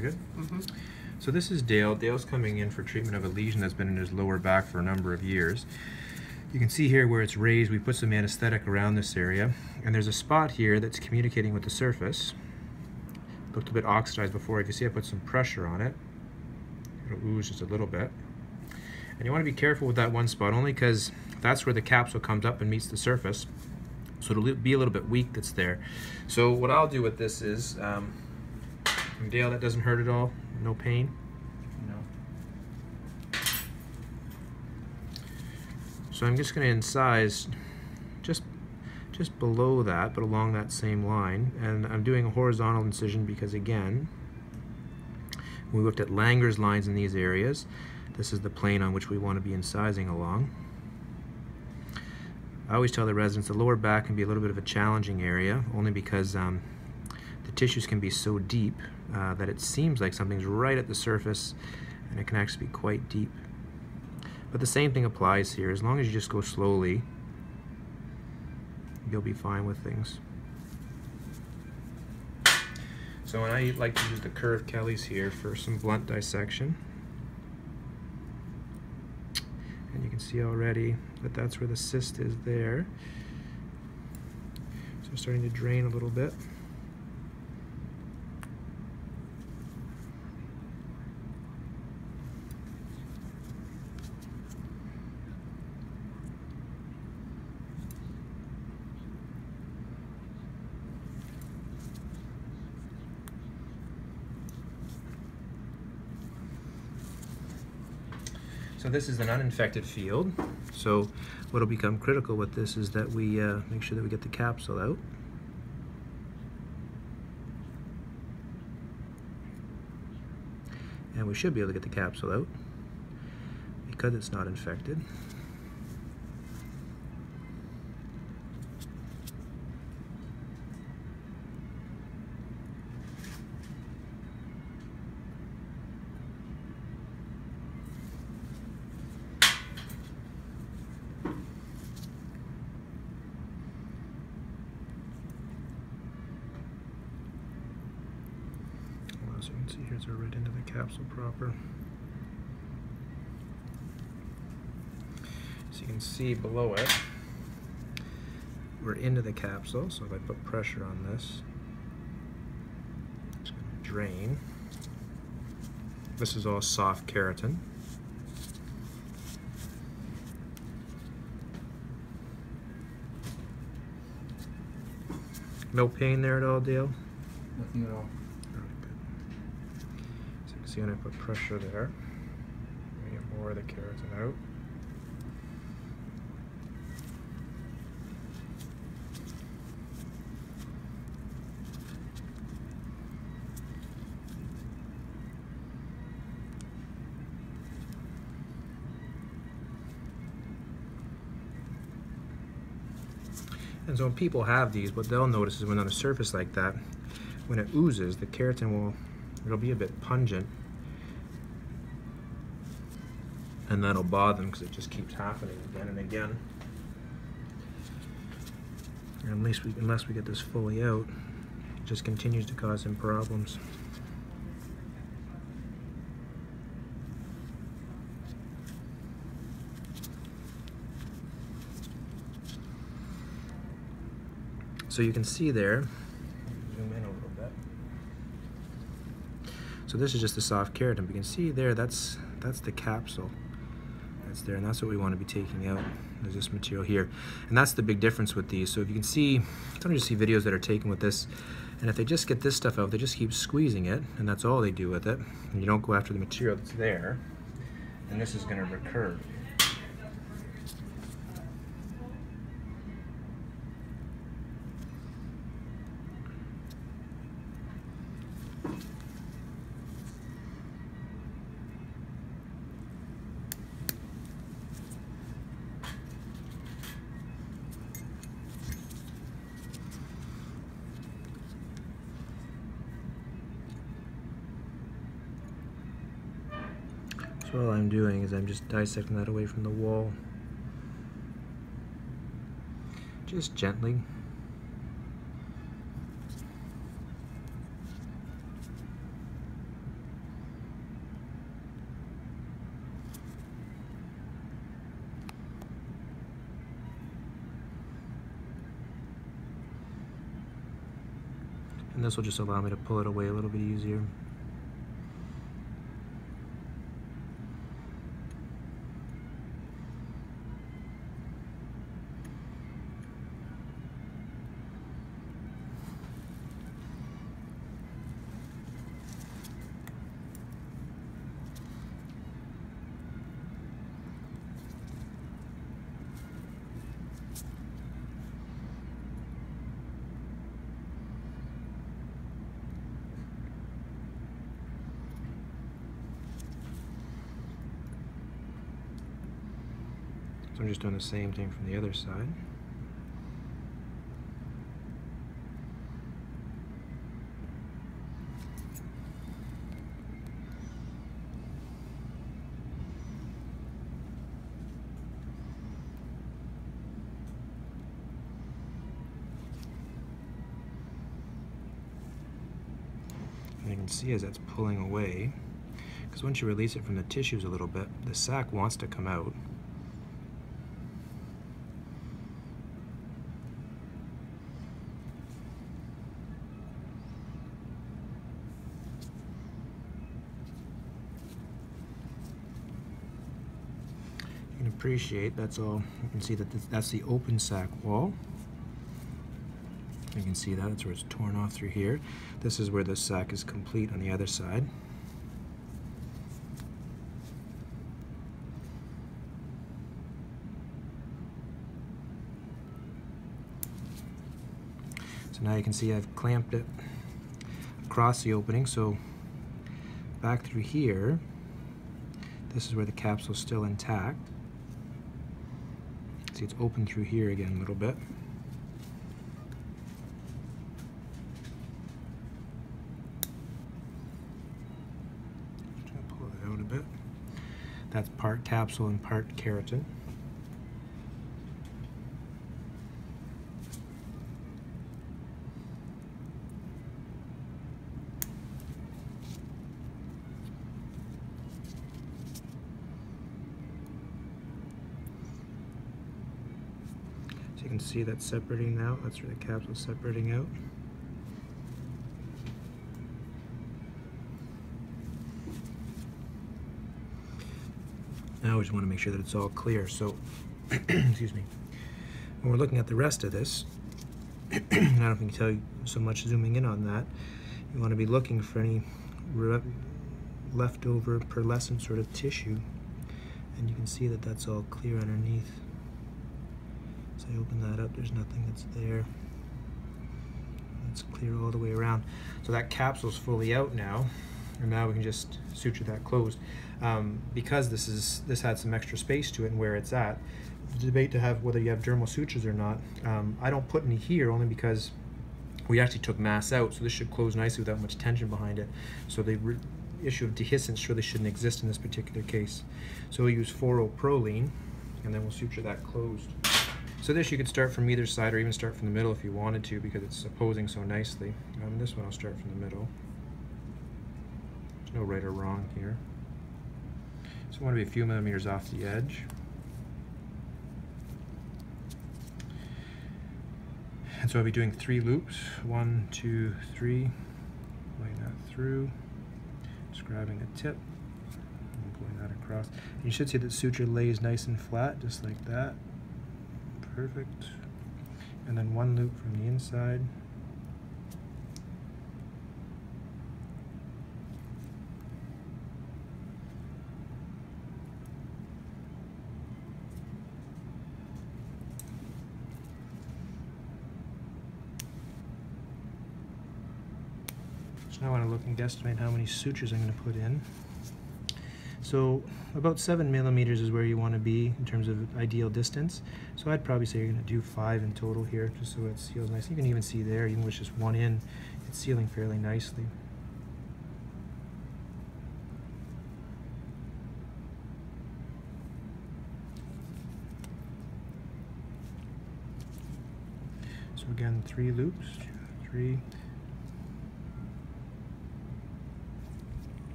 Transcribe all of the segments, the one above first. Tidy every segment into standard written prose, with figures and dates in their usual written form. Pretty good? Mm-hmm. So this is Dale. Dale's coming in for treatment of a lesion that's been in his lower back for a number of years. You can see here where it's raised, we put some anesthetic around this area, and there's a spot here that's communicating with the surface. Looked a bit oxidized before. If you see, I put some pressure on it. It'll ooze just a little bit. And you want to be careful with that one spot, only because that's where the capsule comes up and meets the surface. So it'll be a little bit weak that's there. So what I'll do with this is, Dale, that doesn't hurt at all? No pain? No. So I'm just going to incise just below that, but along that same line. And I'm doing a horizontal incision because, again, we looked at Langer's lines in these areas. This is the plane on which we want to be incising along. I always tell the residents the lower back can be a little bit of a challenging area, only because the tissues can be so deep that it seems like something's right at the surface, and it can actually be quite deep. But the same thing applies here. As long as you just go slowly, you'll be fine with things. So and I like to use the curved Kelly's here for some blunt dissection. And you can see already that that's where the cyst is there. So it's starting to drain a little bit. So this is an uninfected field. So what will become critical with this is that we make sure that we get the capsule out. And we should be able to get the capsule out because it's not infected. So you can see here's our right into the capsule proper. So you can see below it, we're into the capsule. So if I put pressure on this, it's going to drain. This is all soft keratin. No pain there at all, Dale? Nothing at all. See, and I put pressure there. We get more of the keratin out. And so when people have these, what they'll notice is when on a surface like that, when it oozes, the keratin will, it'll be a bit pungent. And that'll bother them because it just keeps happening again and again. And unless we get this fully out, it just continues to cause them problems. So you can see there, zoom in a little bit. So this is just the soft keratin. You can see there, that's the capsule. That's there, and that's what we want to be taking out. There's this material here, and that's the big difference with these. So if you can see, sometimes you see videos that are taken with this, and if they just get this stuff out, they just keep squeezing it, and that's all they do with it, and you don't go after the material that's there, and this is going to recur. So all I'm doing is I'm just dissecting that away from the wall. Just gently. and this will just allow me to pull it away a little bit easier. So I'm just doing the same thing from the other side. And you can see as that's pulling away, because once you release it from the tissues a little bit, the sac wants to come out. Appreciate that's all. You can see that that's the open sac wall. You can see that it's where it's torn off through here. This is where the sac is complete on the other side. So now you can see I've clamped it across the opening. So back through here, this is where the capsule is still intact. See, it's open through here again a little bit. Just gonna pull it out a bit. That's part capsule and part keratin. So you can see that's separating out. That's where the capsule's separating out. Now we just want to make sure that it's all clear. So, excuse me. When we're looking at the rest of this, I don't think I can tell you so much zooming in on that. You want to be looking for any leftover pearlescent sort of tissue, and you can see that that's all clear underneath. So I open that up, there's nothing that's there. It's clear all the way around. So that capsule's fully out now, and now we can just suture that closed. Because this had some extra space to it and where it's at, the debate to have whether you have dermal sutures or not, I don't put any here only because we actually took mass out, so this should close nicely without much tension behind it. So the issue of dehiscence really shouldn't exist in this particular case. So we'll use 4-O-proline, and then we'll suture that closed. So this you could start from either side or even start from the middle if you wanted to, because it's opposing so nicely. This one I'll start from the middle. There's no right or wrong here. So I want to be a few millimeters off the edge. And so I'll be doing 3 loops. 1, 2, 3. Pulling that through. Just grabbing a tip. And pulling that across. And you should see that suture lays nice and flat, just like that. Perfect. And then 1 loop from the inside. So now I want to look and guesstimate how many sutures I'm going to put in. So about 7 millimeters is where you want to be in terms of ideal distance. So I'd probably say you're going to do 5 in total here, just so it seals nice. You can even see there, even with just 1 in, it's sealing fairly nicely. So again, 3 loops, 2, 3.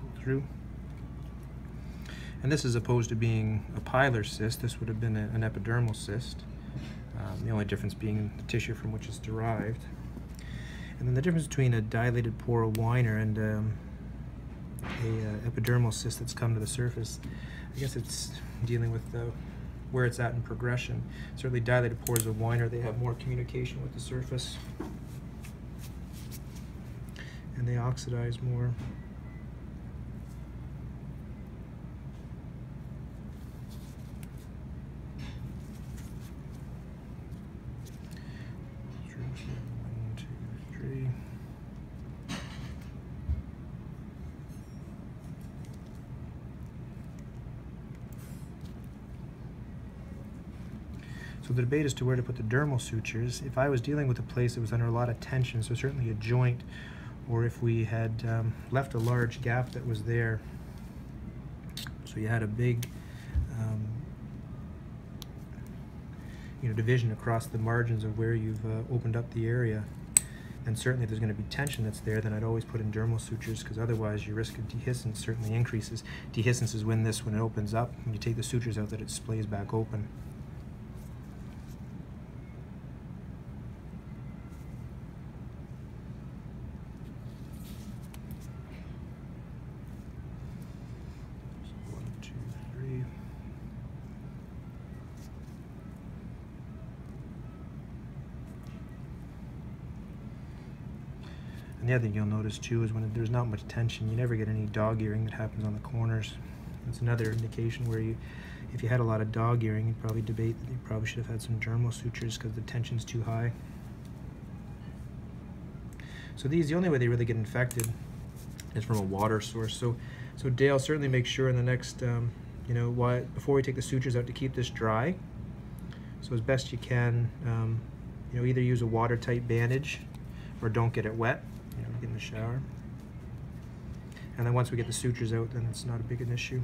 Pull through, And this is opposed to being a pilar cyst. This would have been an epidermal cyst. The only difference being the tissue from which it's derived. And then the difference between a dilated pore of whiner and a epidermal cyst that's come to the surface, I guess it's dealing with where it's at in progression. Certainly dilated pores of whiner, they have more communication with the surface, and they oxidize more. So the debate as to where to put the dermal sutures, if I was dealing with a place that was under a lot of tension, so certainly a joint, or if we had left a large gap that was there, so you had a big division across the margins of where you've opened up the area, and certainly if there's going to be tension that's there, then I'd always put in dermal sutures, because otherwise your risk of dehiscence certainly increases. Dehiscence is when it opens up, and you take the sutures out, that it splays back open. The other thing you'll notice too is when there's not much tension, you never get any dog earring that happens on the corners. That's another indication where if you had a lot of dog earring, you'd probably debate that you probably should have had some dermal sutures because the tension's too high. So the only way they really get infected is from a water source. So Dale, certainly make sure in the next, before we take the sutures out, to keep this dry. So as best you can, either use a watertight bandage or don't get it wet. In the shower. And then once we get the sutures out, then it's not a big an issue.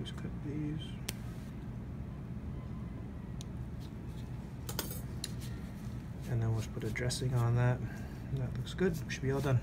Just cut these. And then we'll just put a dressing on that. And that looks good. Should be all done.